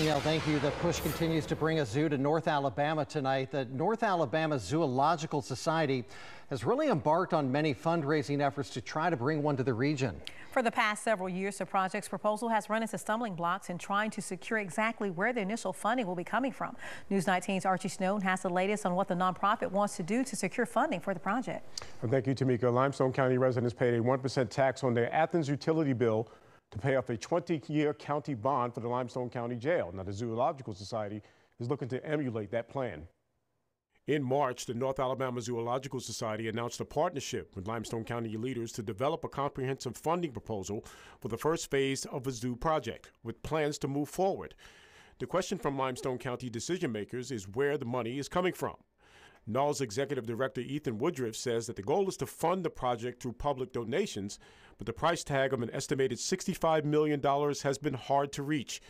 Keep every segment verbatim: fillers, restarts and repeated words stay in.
Neil, thank you. The push continues to bring a zoo to North Alabama tonight. The North Alabama Zoological Society has really embarked on many fundraising efforts to try to bring one to the region. For the past several years, the project's proposal has run into stumbling blocks in trying to secure exactly where the initial funding will be coming from. News nineteen's Archie Snowden has the latest on what the nonprofit wants to do to secure funding for the project. Well, thank you, Tamika. Limestone County residents paid a one percent tax on their Athens utility bill to pay off a twenty year county bond for the Limestone County Jail. Now, the Zoological Society is looking to emulate that plan. In March, the North Alabama Zoological Society announced a partnership with Limestone County leaders to develop a comprehensive funding proposal for the first phase of a zoo project, with plans to move forward. The question from Limestone County decision makers is where the money is coming from. N A L's Executive Director Ethan Woodruff says that the goal is to fund the project through public donations, but the price tag of an estimated sixty-five million dollars has been hard to reach.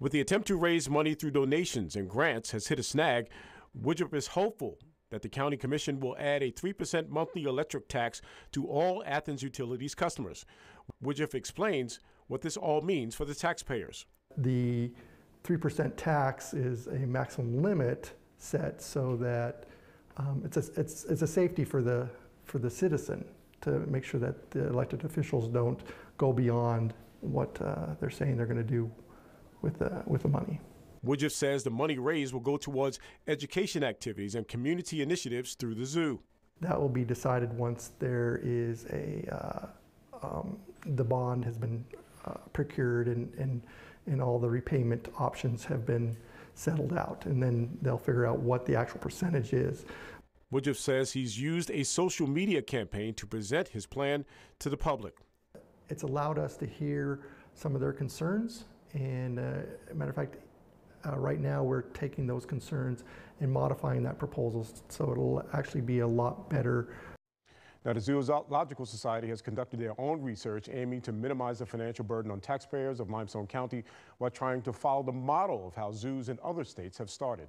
With the attempt to raise money through donations and grants has hit a snag, Woodruff is hopeful that the county commission will add a three percent monthly electric tax to all Athens Utilities customers. Woodruff explains what this all means for the taxpayers. The three percent tax is a maximum limit set so that Um, it's, a, it's, it's a safety for the, for the citizen to make sure that the elected officials don't go beyond what uh, they're saying they're going to do with the, with the money. Woodruff says the money raised will go towards education activities and community initiatives through the zoo. That will be decided once there is a, uh, um, the bond has been uh, procured and, and, and all the repayment options have been settled out, and then they'll figure out what the actual percentage is. Woodruff says he's used a social media campaign to present his plan to the public. It's allowed us to hear some of their concerns, and uh, as a matter of fact, uh, right now we're taking those concerns and modifying that proposal so it'll actually be a lot better. Now, the Zoological Society has conducted their own research aiming to minimize the financial burden on taxpayers of Limestone County while trying to follow the model of how zoos in other states have started.